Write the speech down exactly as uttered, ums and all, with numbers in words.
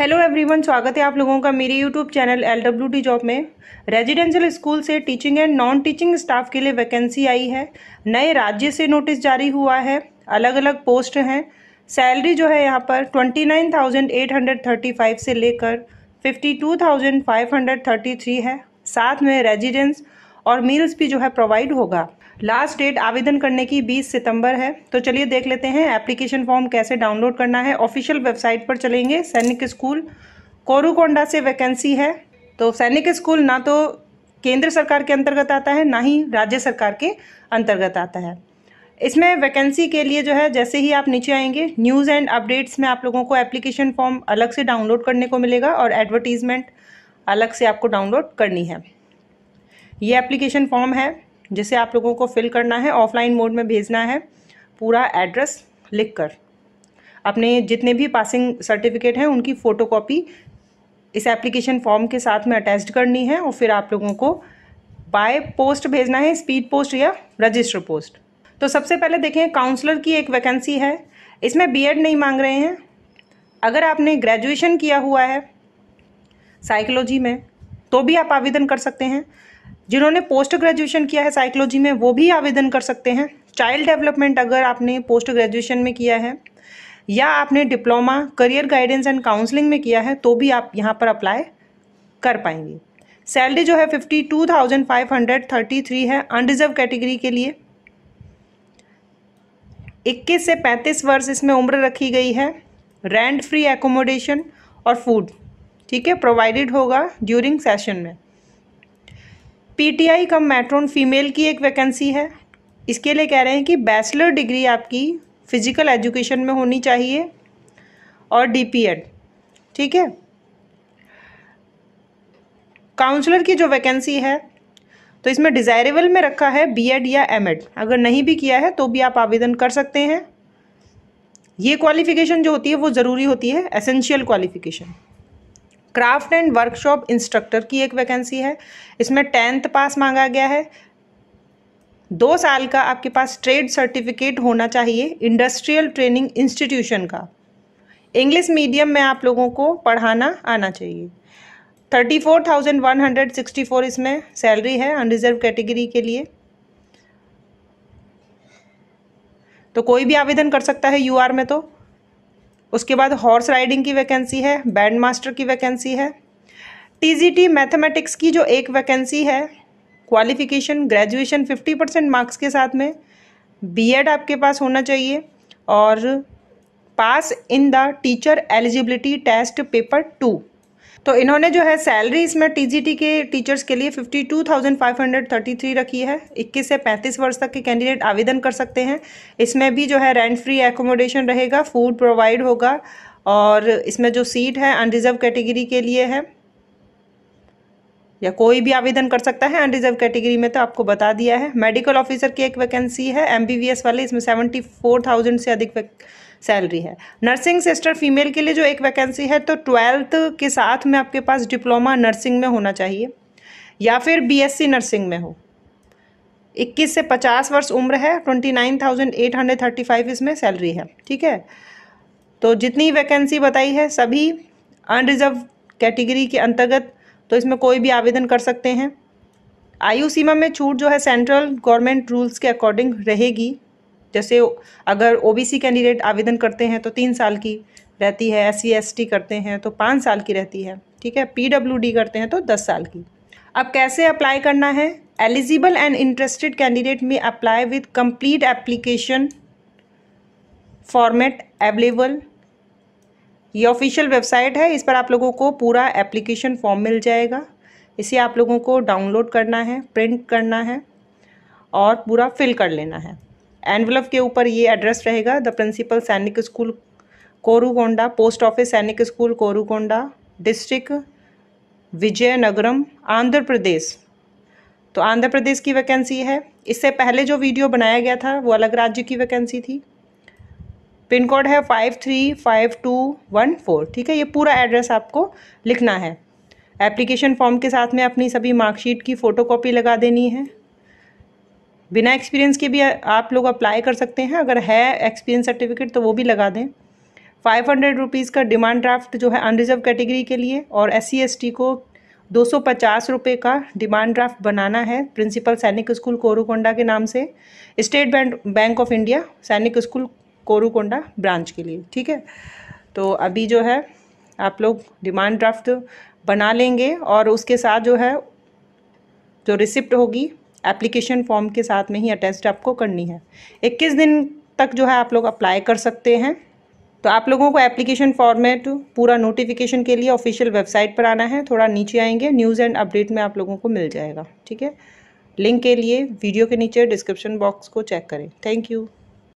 Hello everyone, स्वागत है आप लोगों का मेरे YouTube channel L W D job में। रेजिडेंशियल स्कूल से teaching and non teaching staff के लिए वैकेंसी आई है। नए राज्य से नोटिस जारी हुआ है, अलग अलग पोस्ट हैं। सैलरी जो है यहाँ पर उनतीस हज़ार आठ सौ पैंतीस से लेकर बावन हज़ार पाँच सौ तैंतीस है। साथ में रेजिडेंस और मील्स भी जो है प्रोवाइड होगा। लास्ट डेट आवेदन करने की बीस सितंबर है। तो चलिए देख लेते हैं एप्लीकेशन फॉर्म कैसे डाउनलोड करना है। ऑफिशियल वेबसाइट पर चलेंगे। सैनिक स्कूल कोरुकोंडा से वैकेंसी है। तो सैनिक स्कूल ना तो केंद्र सरकार के अंतर्गत आता है, ना ही राज्य सरकार के अंतर्गत आता है। इसमें वैकेंसी के लिए जो है जैसे ही आप नीचे आएंगे न्यूज़ एंड अपडेट्स में आप लोगों को एप्लीकेशन फॉर्म अलग से डाउनलोड करने को मिलेगा और एडवर्टीजमेंट अलग से आपको डाउनलोड करनी है। ये एप्लीकेशन फॉर्म है जिसे आप लोगों को फिल करना है, ऑफलाइन मोड में भेजना है, पूरा एड्रेस लिखकर। अपने जितने भी पासिंग सर्टिफिकेट हैं उनकी फ़ोटोकॉपी इस एप्लीकेशन फॉर्म के साथ में अटैच करनी है और फिर आप लोगों को बाय पोस्ट भेजना है, स्पीड पोस्ट या रजिस्टर पोस्ट। तो सबसे पहले देखें, काउंसलर की एक वैकेंसी है। इसमें बीएड नहीं मांग रहे हैं। अगर आपने ग्रेजुएशन किया हुआ है साइकोलॉजी में तो भी आप आवेदन कर सकते हैं। जिन्होंने पोस्ट ग्रेजुएशन किया है साइकोलॉजी में वो भी आवेदन कर सकते हैं। चाइल्ड डेवलपमेंट अगर आपने पोस्ट ग्रेजुएशन में किया है या आपने diploma career guidance and counselling में किया है तो भी आप यहाँ पर अप्लाई कर पाएंगे। सैलरी जो है बावन हज़ार पाँच सौ तैंतीस है अनरिजर्व कैटेगरी के लिए। इक्कीस से पैंतीस वर्ष इसमें उम्र रखी गई है। रेंट फ्री एकोमोडेशन और फूड ठीक है प्रोवाइडेड होगा ड्यूरिंग सेशन में। पीटीआई कम मैट्रोन फीमेल की एक वैकेंसी है। इसके लिए कह रहे हैं कि बैचलर डिग्री आपकी फिजिकल एजुकेशन में होनी चाहिए और डीपीएड ठीक है। काउंसलर की जो वैकेंसी है तो इसमें डिज़ायरेबल में रखा है बीएड या एमएड। अगर नहीं भी किया है तो भी आप आवेदन कर सकते हैं। ये क्वालिफिकेशन जो होती है वो ज़रूरी होती है, essential qualification. Craft and workshop instructor की एक वैकेंसी है। इसमें टेंथ पास मांगा गया है। दो साल का आपके पास ट्रेड सर्टिफिकेट होना चाहिए इंडस्ट्रियल ट्रेनिंग इंस्टीट्यूशन का। इंग्लिश मीडियम में आप लोगों को पढ़ाना आना चाहिए। Thirty four thousand one hundred sixty four इसमें सैलरी है अनरिजर्व कैटेगरी के लिए। तो कोई भी आवेदन कर सकता है यू आर में। तो उसके बाद हॉर्स राइडिंग की वैकेंसी है, बैंड मास्टर की वैकेंसी है। टीजीटी मैथमेटिक्स की जो एक वैकेंसी है, क्वालिफिकेशन ग्रेजुएशन पचास परसेंट मार्क्स के साथ में, बीएड आपके पास होना चाहिए और pass in the teacher eligibility test paper two. तो इन्होंने जो है सैलरी इसमें टीजीटी के टीचर्स के लिए बावन हज़ार पाँच सौ तैंतीस रखी है। इक्कीस से पैंतीस वर्ष तक के कैंडिडेट आवेदन कर सकते हैं। इसमें भी जो है रेंट फ्री एकोमोडेशन रहेगा, फूड प्रोवाइड होगा और इसमें जो सीट है अनरिजर्व कैटेगरी के लिए है, या कोई भी आवेदन कर सकता है अनरिजर्व कैटेगरी में तो आपको बता दिया है। मेडिकल ऑफिसर की एक वैकेंसी है एमबीबीएस वाले, इसमें सेवेंटी फोर थाउजेंड से अधिक सैलरी है। नर्सिंग सिस्टर फीमेल के लिए जो एक वैकेंसी है तो ट्वेल्थ के साथ में आपके पास डिप्लोमा नर्सिंग में होना चाहिए या फिर बीएससी नर्सिंग में हो। इक्कीस से पचास वर्ष उम्र है। उनतीस हज़ार आठ सौ पैंतीस इसमें सैलरी है ठीक है। तो जितनी वैकेंसी बताई है सभी अनरिजर्व कैटेगरी के अंतर्गत, तो इसमें कोई भी आवेदन कर सकते हैं। आयु सीमा में छूट जो है सेंट्रल गवर्नमेंट रूल्स के अकॉर्डिंग रहेगी। जैसे अगर ओबीसी कैंडिडेट आवेदन करते हैं तो तीन साल की रहती है, एससी एसटी करते हैं तो पाँच साल की रहती है ठीक है, पीडब्ल्यूडी करते हैं तो दस साल की। अब कैसे अप्लाई करना है? Eligible and interested candidate may apply with complete application format available. ये ऑफिशियल वेबसाइट है, इस पर आप लोगों को पूरा एप्लीकेशन फॉर्म मिल जाएगा। इसे आप लोगों को डाउनलोड करना है, प्रिंट करना है और पूरा फिल कर लेना है। एनवलप के ऊपर ये एड्रेस रहेगा, the principal Sainik school Korukonda, post office Sainik school Korukonda, district Vizianagaram, Andhra Pradesh. तो आंध्र प्रदेश की वैकेंसी है। इससे पहले जो वीडियो बनाया गया था वो अलग राज्य की वैकेंसी थी। पिन कोड है five three five two one four ठीक है। ये पूरा एड्रेस आपको लिखना है। एप्लीकेशन फॉर्म के साथ में अपनी सभी मार्कशीट की फ़ोटोकॉपी लगा देनी है। बिना एक्सपीरियंस के भी आप लोग अप्लाई कर सकते हैं। अगर है एक्सपीरियंस सर्टिफिकेट तो वो भी लगा दें। फाइव हंड्रेड रुपीज़ का डिमांड ड्राफ्ट जो है अनरिजर्व कैटेगरी के लिए, और एस सी एस टी को दो सौ पचास रुपये का डिमांड ड्राफ्ट बनाना है प्रिंसिपल सैनिक स्कूल कोरुकोंडा के नाम से, State Bank bank of India Sainik school Korukonda branch के लिए। ठीक है, तो अभी जो है आप लोग डिमांड ड्राफ्ट बना लेंगे और उसके साथ जो है जो रिसिप्ट होगी एप्लीकेशन फॉर्म के साथ में ही अटैच आपको करनी है। इक्कीस दिन तक जो है आप लोग अप्लाई कर सकते हैं। तो आप लोगों को एप्लीकेशन फॉर्मेट पूरा नोटिफिकेशन के लिए ऑफिशियल वेबसाइट पर आना है, थोड़ा नीचे आएंगे न्यूज़ एंड अपडेट में आप लोगों को मिल जाएगा। ठीक है, लिंक के लिए वीडियो के नीचे डिस्क्रिप्शन बॉक्स को चेक करें। Thank you.